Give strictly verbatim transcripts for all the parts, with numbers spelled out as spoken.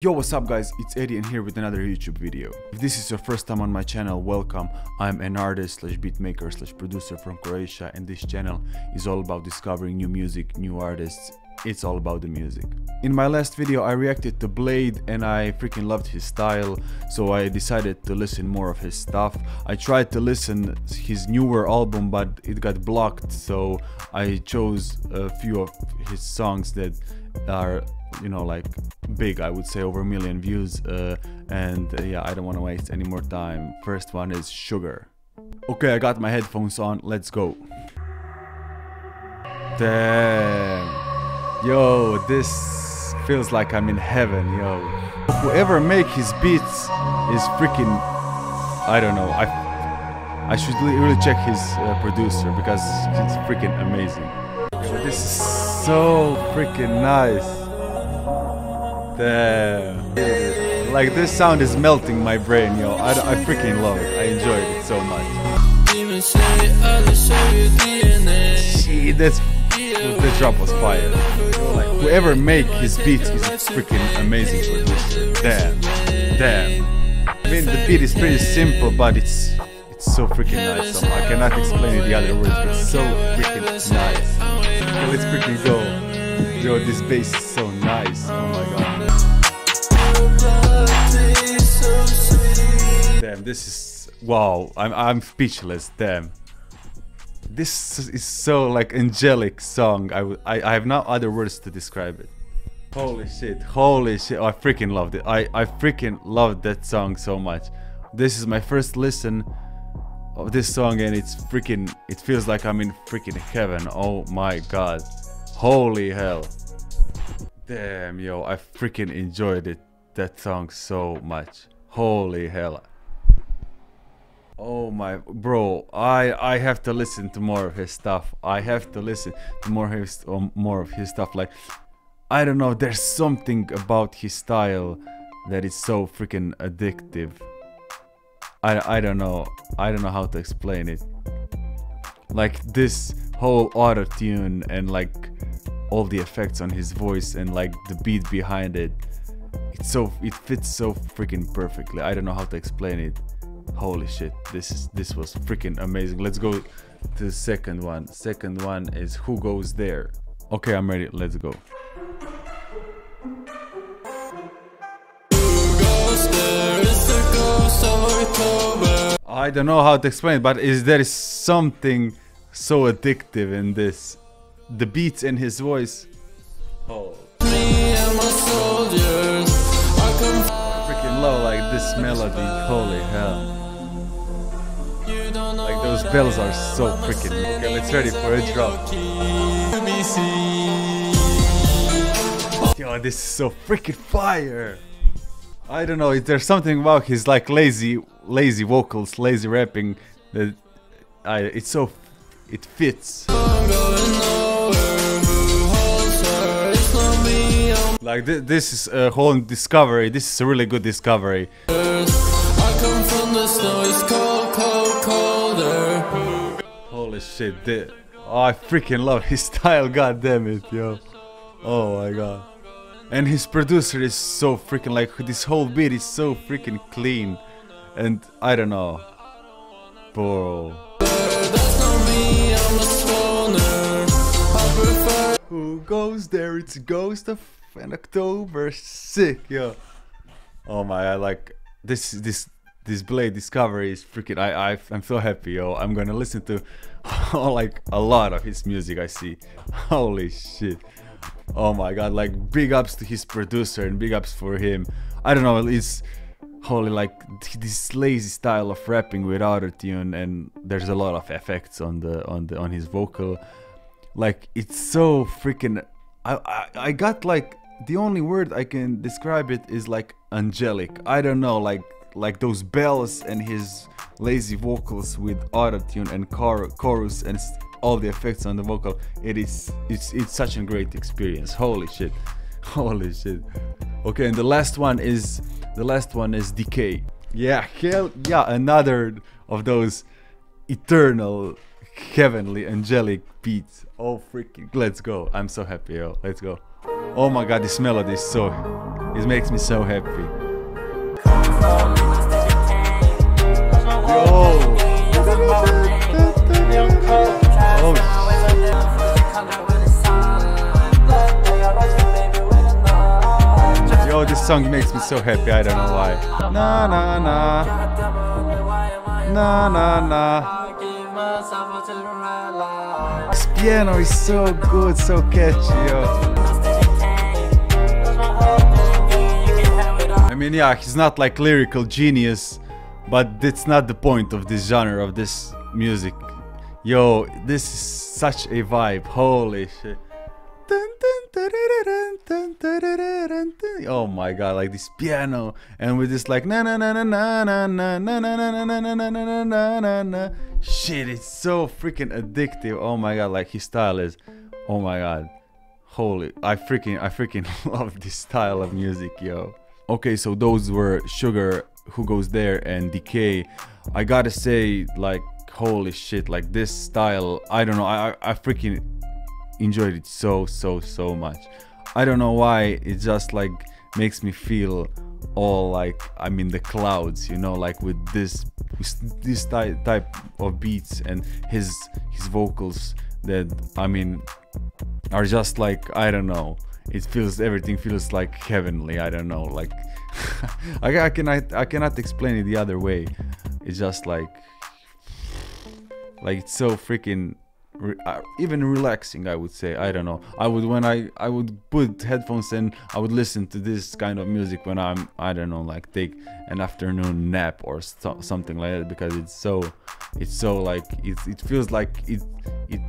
Yo, what's up guys, it's Eddie and here with another YouTube video. If this is your first time on my channel, welcome. I'm an artist slash beatmaker slash producer from Croatia and this channel is all about discovering new music, new artists. It's all about the music. In my last video I reacted to Bladee and I freaking loved his style, so I decided to listen more of his stuff. I tried to listen his newer album but it got blocked, so I chose a few of his songs that are, you know, like big, I would say over a million views, uh, and uh, yeah, I don't want to waste any more time. First one is Sugar. Okay, I got my headphones on, let's go. Damn. Yo, this feels like I'm in heaven, yo. Whoever make his beats is freaking... I don't know, I, I should really check his uh, producer because it's freaking amazing. This is so freaking nice. Damn. Like, this sound is melting my brain, yo. I, I freaking love it, I enjoyed it so much. Gee, that's... The drop was fire. Like, whoever make his beats is freaking amazing producer. Damn, damn. I mean, the beat is pretty simple, but it's it's so freaking nice. So I cannot explain it the other words. It's so freaking nice. Okay, let's freaking go. Yo, this bass is so nice. Oh my god. Damn, this is wow. I'm I'm speechless. Damn. This is so like angelic song. I, I I have no other words to describe it. Holy shit, holy shit. Oh, I freaking loved it. I, I freaking loved that song so much. This is my first listen of this song and it's freaking, it feels like I'm in freaking heaven. Oh my god. Holy hell. Damn, yo, I freaking enjoyed it. That song so much. Holy hell. Oh my bro, I I have to listen to more of his stuff. I have to listen to more of his um, more of his stuff. Like, I don't know, there's something about his style that is so freaking addictive. I I don't know. I don't know how to explain it. Like this whole auto tune and like all the effects on his voice and like the beat behind it. It's so it fits so freaking perfectly. I don't know how to explain it. Holy shit, this is this was freaking amazing. Let's go to the second one. Second one is Who Goes There. Okay, I'm ready, let's go. I don't know how to explain it, but is there is something so addictive in this, the beats and his voice. Oh, me and my soldiers, I freaking love like this melody. Holy hell. Like, those bells are so freaking... Okay, let's ready for a drop. Yo, this is so freaking fire! I don't know, there's something about his, like, lazy, lazy vocals, lazy rapping, that... I, it's so... it fits. Like, th this is a whole discovery, this is a really good discovery. Holy shit, the, oh, I freaking love his style, god damn it, yo. Oh my god. And his producer is so freaking, like, this whole beat is so freaking clean. And I don't know. Bro. Who goes there? It's a ghost of an October. Sick, yo. Oh my, I like this this This Bladee discovery is freaking... I, I, I'm so happy, yo. I'm gonna listen to like a lot of his music, I see. Holy shit. Oh my god, like big ups to his producer and big ups for him. I don't know, it's holy, like this lazy style of rapping with autotune and there's a lot of effects on the on the on his vocal. Like, it's so freaking... I, I, I got like... The only word I can describe it is like angelic. I don't know, like... like those bells and his lazy vocals with autotune and chor chorus and all the effects on the vocal. It is it's it's such a great experience. Holy shit. Holy shit. Okay, and the last one is the last one is Decay. Yeah, hell yeah, another of those eternal heavenly angelic beats. Oh freaking, let's go. I'm so happy, yo. Let's go. Oh my god, this melody is so, it makes me so happy. Yo. Yo, this song makes me so happy, I don't know why. Na na na. Na na na. This piano is so good, so catchy, yo. I mean, yeah, he's not like lyrical genius, but that's not the point of this genre, of this music. Yo, this is such a vibe, holy shit. Oh my god, like this piano and with this like na na na na na na na na na na na na na na na na na. Shit, it's so freaking addictive. Oh my god, like his style is, oh my god, holy, I freaking I freaking love this style of music, yo. Okay, so those were SUGAR, Who Goes There, and DECAY. I gotta say, like, holy shit, like this style, I don't know, I I, I freaking enjoyed it so so so much. I don't know why, it just like makes me feel all like I'm in the clouds, you know, like with this with this type type of beats and his his vocals that, I mean, are just like, I don't know, it feels, everything feels like heavenly, I don't know, like I, I cannot I cannot explain it the other way. It's just like like it's so freaking Re uh, even relaxing, I would say. I don't know, I would, when I I would put headphones in, I would listen to this kind of music when I'm, I don't know, like take an afternoon nap or so, something like that, because it's so it's so like it, it feels like it it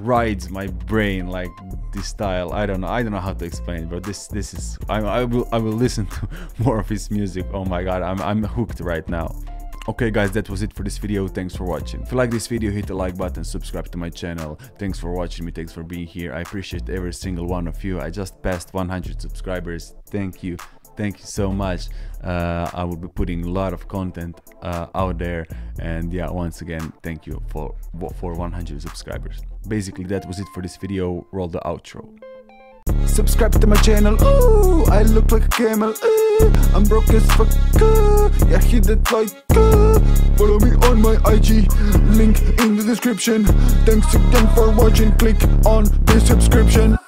rides my brain, like this style. I don't know, I don't know how to explain it, but this this is, I, I will I will listen to more of his music. Oh my god, I'm, I'm hooked right now. Okay guys, that was it for this video, thanks for watching. If you like this video, hit the like button, subscribe to my channel. Thanks for watching me, thanks for being here. I appreciate every single one of you. I just passed one hundred subscribers, thank you, thank you so much. Uh, I will be putting a lot of content uh, out there, and yeah, once again, thank you for, for one hundred subscribers. Basically, that was it for this video, roll the outro. Subscribe to my channel, ooh, I look like a camel, ooh, I'm broke as fuck, ooh, yeah, hit that like, ooh, follow me on my I G, link in the description, thanks again for watching, click on the subscription.